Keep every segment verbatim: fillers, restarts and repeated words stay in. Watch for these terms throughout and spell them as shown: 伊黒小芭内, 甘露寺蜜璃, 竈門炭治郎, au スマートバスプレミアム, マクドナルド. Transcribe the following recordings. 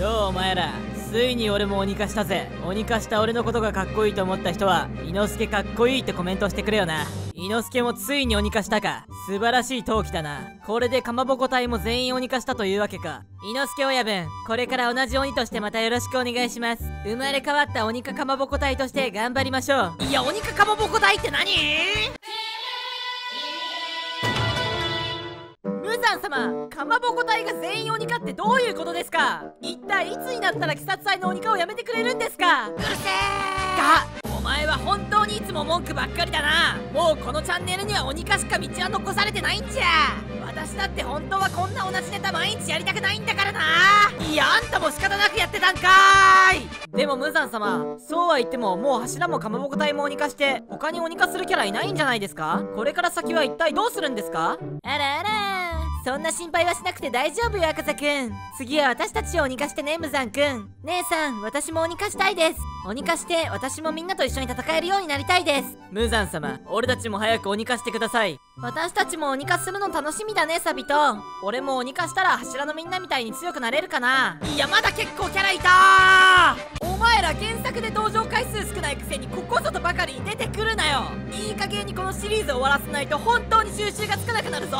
ようお前ら、ついに俺も鬼化したぜ。鬼化した俺のことがかっこいいと思った人は、伊之助かっこいいってコメントしてくれよな。伊之助もついに鬼化したか。素晴らしい陶器だな。これでかまぼこ隊も全員鬼化したというわけか。伊之助親分、これから同じ鬼としてまたよろしくお願いします。生まれ変わった鬼化かまぼこ隊として頑張りましょう。いや、鬼化かまぼこ隊って何？ルサン様、かまぼこ隊が全員鬼化ってどういうことですか？一体いつになったら鬼殺隊の鬼化をやめてくれるんですか？うるせー！がお前は本当にいつも文句ばっかりだな。もうこのチャンネルには鬼化しか道は残されてないんじゃ。私だって本当はこんな同じネタ毎日やりたくないんだからな。いや、あんたも仕方なくやってたんかーい。でも無惨様、そうは言ってももう柱もかまぼこ隊も鬼化して、他に鬼化するキャラいないんじゃないですか？これから先は一体どうするんですか？あらあら、そんな心配はしなくて大丈夫よ、赤座くん。次は私たちを鬼化してね、無惨くん。姉さん、私も鬼化したいです。鬼化して、私もみんなと一緒に戦えるようになりたいです。無惨様、俺たちも早く鬼化してください。私たちも鬼化するの楽しみだね、サビト。俺も鬼化したら柱のみんなみたいに強くなれるかな。いや、まだ結構キャラいたー。お前ら原作で登場回数少ないくせにここぞとばかり出てくるなよ。いい加減にこのシリーズ終わらせないと本当に収拾がつかなくなるぞ。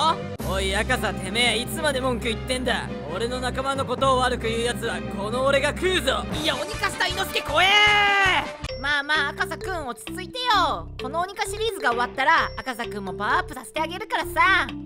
おい赤座、てめえいつまで文句言ってんだ。俺の仲間のことを悪く言うやつはこの俺が食うぞ。いや、鬼化した伊之助怖えー。まあまあ赤座くん、落ち着いてよ。この鬼化シリーズが終わったら赤座くんもパワーアップさせてあげるからさ。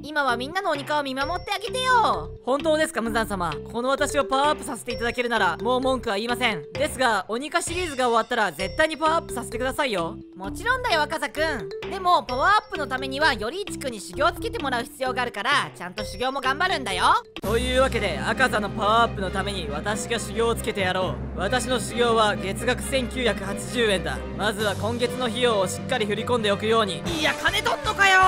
今はみんなの鬼化を見守ってあげてよ。本当ですか無惨様、この私をパワーアップさせていただけるならもう文句は言いません。ですが鬼化シリーズが終わったら絶対にパワーアップさせてくださいよ。もちろんだよ赤座くん。でもパワーアップのためにはよりいちくんに修行をつけてもらう必要があるから、ちゃんと修行も頑張るんだよ。というわけで赤座のパワーアップのために私が修行をつけてやろう。私の修行は月額せんきゅうひゃくはちじゅうえんだ。まずは今月の費用をしっかり振り込んでおくように。いや、金取っとかよ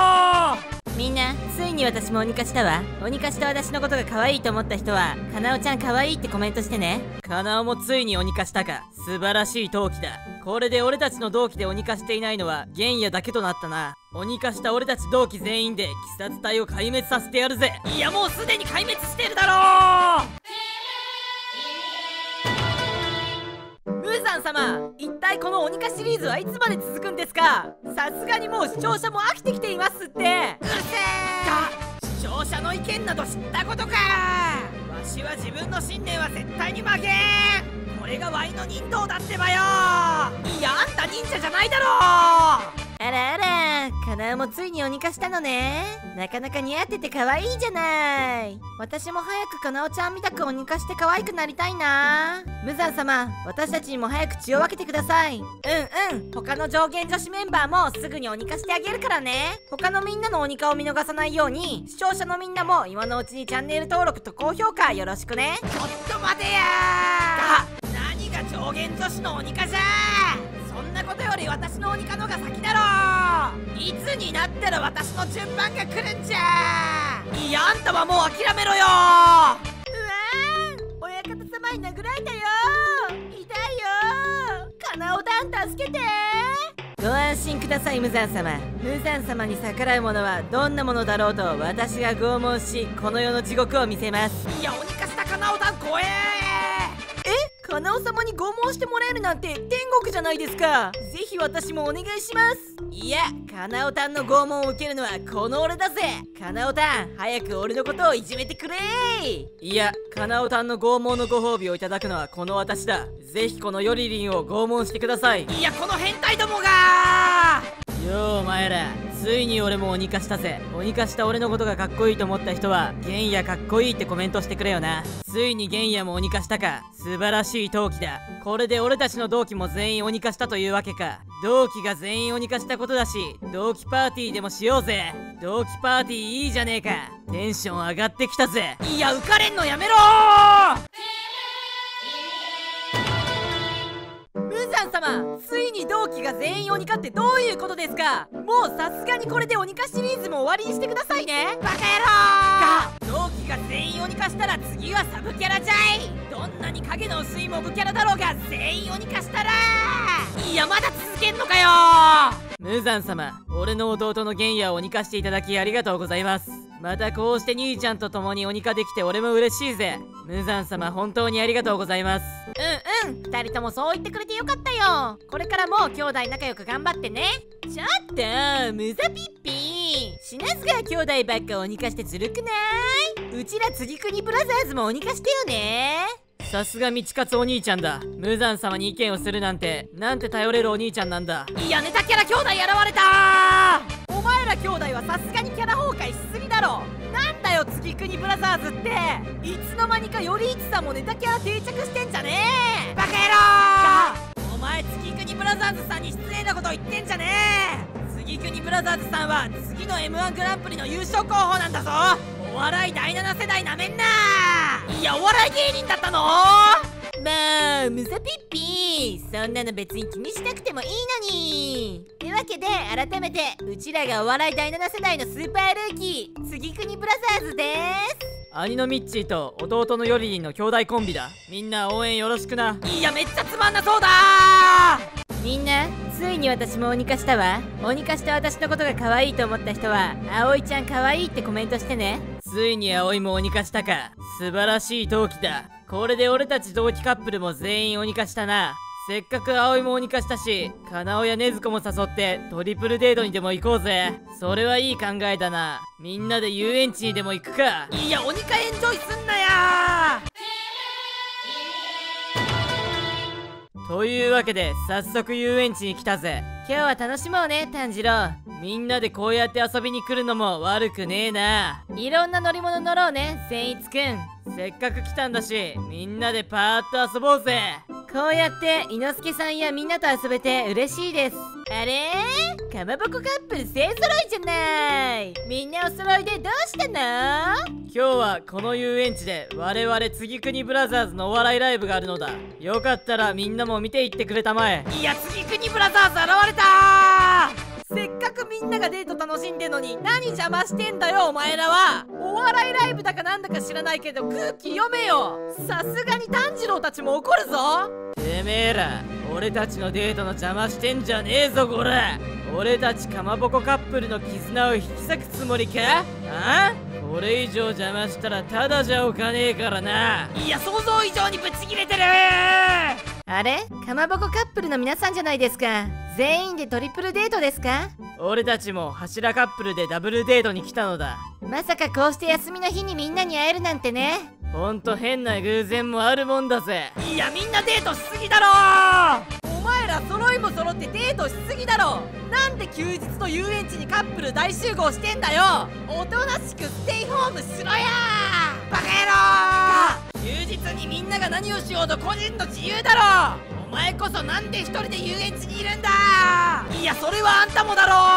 ー。みんな、ついに私も鬼化したわ。鬼化した私のことが可愛いと思った人はかなおちゃん可愛いってコメントしてね。かなおもついに鬼化したか。素晴らしい陶器だ。これで俺たちの同期で鬼化していないのは玄也だけとなったな。鬼化した俺たち同期全員で鬼殺隊を壊滅させてやるぜ。いや、もうすでに壊滅してるだろう。ムーザン様、一体この鬼化シリーズはいつまで続くんですか？さすがにもう視聴者も飽きてきていますって。うるせえ。視聴者の意見など知ったことか。わしは自分の信念は絶対に負けん。これがワイの忍道だってばよ。いや、あんた忍者じゃないだろう。あらあら、かなおもついに鬼化したのね。なかなか似合ってて可愛いじゃない。私も早くかなおちゃんみたく鬼化して可愛くなりたいな。無惨様、私たちにも早く血を分けてください。うんうん、他の上限女子メンバーもすぐに鬼化してあげるからね。他のみんなの鬼化を見逃さないように、視聴者のみんなも今のうちにチャンネル登録と高評価よろしくね。ちょっと待てやー。上限女子の鬼化じゃー。そんなことより私の鬼化のが先だろー。いつになったら私の順番が来るんじゃー。いや、あんたはもう諦めろよー。うわー、親方様に殴られたよー。痛いよー。かなおだん助けてー。ご安心ください無惨様。無惨様に逆らうものはどんなものだろうと私が拷問し、この世の地獄を見せます。いや、鬼化したかなおだん怖えー。え、かなお様に拷問してもらえるなんて天国じゃないですか。ぜひ私もお願いします。いや、かなおたんの拷問を受けるのはこの俺だぜ。かなおたん、早く俺のことをいじめてくれー。いや、かなおたんの拷問のご褒美をいただくのはこの私だ。ぜひこのヨリリンを拷問してください。いや、この変態どもがー。ようお前ら、ついに俺も鬼化したぜ。鬼化した俺のことがかっこいいと思った人は玄也かっこいいってコメントしてくれよな。ついに玄也も鬼化したか。素晴らしい陶器だ。これで俺たちの同期も全員鬼化したというわけか。同期が全員鬼化したことだし、同期パーティーでもしようぜ。同期パーティーいいじゃねえか。テンション上がってきたぜ。いや、浮かれんのやめろー。様、ついに同期が全員鬼化ってどういうことですか？もうさすがにこれで鬼化シリーズも終わりにしてくださいね。バカ野郎が、同期が全員鬼化したら次はサブキャラじゃい。どんなに影の薄いモブキャラだろうが全員鬼化したらー。いや、まだ続けんのかよー。無惨様、俺の弟の玄也を鬼化していただきありがとうございます。またこうして兄ちゃんと共に鬼化できて俺も嬉しいぜ。無惨様本当にありがとうございます。うんうん、二人ともそう言ってくれてよかったよ。これからも兄弟仲良く頑張ってね。ちょっと無惨ピッピー、品津川兄弟ばっか鬼化してずるくない？うちら次国ブラザーズも鬼化してよね。さすが道勝お兄ちゃんだ。無惨様に意見をするなんてなんて頼れるお兄ちゃんなんだ。いや、ネタキャラ兄弟現れたー。お前ら兄弟はさすがにキャラ崩壊しすぎだろ。なんだよ次国ブラザーズって、いつの間にかよりいちさんもネタキャラ定着してんじゃねえ。バカ野郎、お前次国ブラザーズさんに失礼なこと言ってんじゃねえ。次国ブラザーズさんは次の エムワン グランプリの優勝候補なんだぞ。お笑いだいなな世代なめんな。いや、お笑い芸人だったの。まあ、無惨ピッピー、そんなの別に気にしなくてもいいのに。ってわけで改めてうちらがお笑いだいなな世代のスーパールーキー次国ブラザーズです。兄のミッチーと弟のヨリリンの兄弟コンビだ。みんな応援よろしくな。いや、めっちゃつまんなそうだー。みんなついに私も鬼化したわ。鬼化した私のことが可愛いと思った人は葵ちゃん可愛いってコメントしてね。ついに葵も鬼化したか。素晴らしい同期だ。これで俺たち同期カップルも全員鬼化したな。せっかく葵も鬼化したし、カナオや禰豆子も誘ってトリプルデートにでも行こうぜ。それはいい考えだな。みんなで遊園地にでも行くか。いや、鬼化エンジョイすんなやー。というわけで早速遊園地に来たぜ。今日は楽しもうね炭治郎。みんなでこうやって遊びに来るのも悪くねえな。いろんな乗り物乗ろうね善逸くん。せっかく来たんだしみんなでパーッと遊ぼうぜ。こうやって伊之助さんやみんなと遊べて嬉しいです。あれー、かまぼこカップル勢ぞろいじゃない。みんなお揃いでどうしたの？今日はこの遊園地で我々次国ブラザーズのお笑いライブがあるのだ。よかったらみんなも見ていってくれたまえ。いや、次国ブラザーズ現れたー。せっかくみんながデート楽しんでんのに何邪魔してんだよお前らは。お笑いライブだかなんだか知らないけど空気読めよ。さすがに炭治郎たちも怒るぞ。てめえら俺たちのデートの邪魔してんじゃねえぞこら。俺たちかまぼこカップルの絆を引き裂くつもりか。ああ、これ以上邪魔したらただじゃおかねえからな。いや、想像以上にぶち切れてる。あれ、かまぼこカップルの皆さんじゃないですか。全員でトリプルデートですか？俺たちも柱カップルでダブルデートに来たのだ。まさかこうして休みの日にみんなに会えるなんてね。ほんと変な偶然もあるもんだぜ。いや、みんなデートしすぎだろー。お前ら揃いも揃ってデートしすぎだろ。なんで休日と遊園地にカップル大集合してんだよ。おとなしくステイホームしろやー。バカ野郎、休日にみんなが何をしようと個人の自由だろ。お前こそなんで一人で遊園地にいるんだ。いや、それはあんたもだろ。